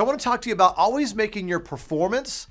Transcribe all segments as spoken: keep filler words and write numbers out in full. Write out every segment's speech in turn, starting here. So I want to talk to you about always making your performance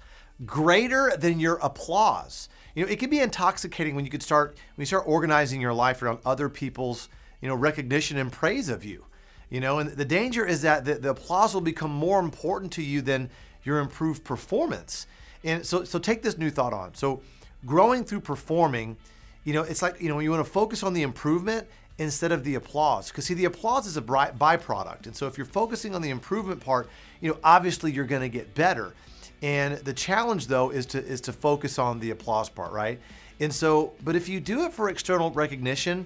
greater than your applause. You know, it can be intoxicating when you could start when you start organizing your life around other people's, you know, recognition and praise of you. You know, and the danger is that the, the applause will become more important to you than your improved performance. And so, so take this new thought on. So growing through performing, you know, it's like, you know, you want to focus on the improvement instead of the applause. Because see, the applause is a byproduct. And so if you're focusing on the improvement part, you know, obviously you're going to get better. And the challenge though is to, is to focus on the applause part, right? And so, but if you do it for external recognition,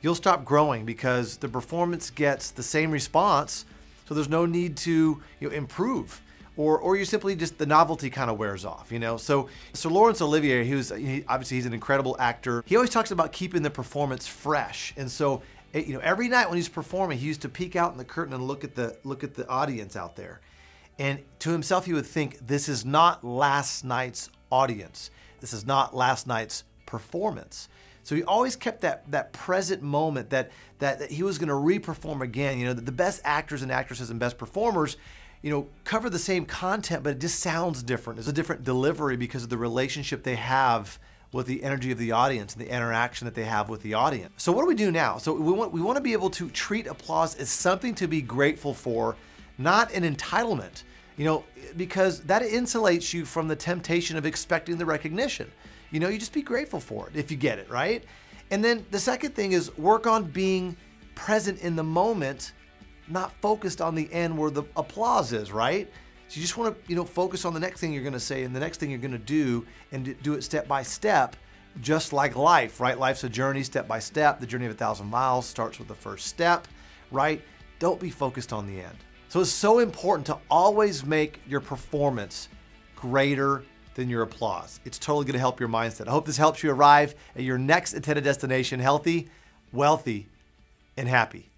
you'll stop growing because the performance gets the same response. So there's no need to, you know, improve. Or, or you simply just, the novelty kind of wears off, you know? So, so Laurence Olivier, who's, he, obviously he's an incredible actor. He always talks about keeping the performance fresh. And so, it, you know, every night when he's performing, he used to peek out in the curtain and look at the, look at the audience out there. And to himself, he would think, this is not last night's audience. This is not last night's performance. So he always kept that, that present moment that, that, that he was gonna re-perform again. You know, the, the best actors and actresses and best performers, you know, cover the same content, but it just sounds different. It's a different delivery because of the relationship they have with the energy of the audience and the interaction that they have with the audience. So what do we do now? So we want, we want to be able to treat applause as something to be grateful for, not an entitlement, you know, because that insulates you from the temptation of expecting the recognition. You know, you just be grateful for it if you get it, right? And then the second thing is work on being present in the moment, not focused on the end where the applause is, right? So you just want to, you know, focus on the next thing you're going to say and the next thing you're going to do, and do it step by step, just like life, right? Life's a journey, step by step. The journey of a thousand miles starts with the first step, right? Don't be focused on the end. So it's so important to always make your performance greater than your applause. It's totally going to help your mindset. I hope this helps you arrive at your next intended destination healthy, wealthy, and happy.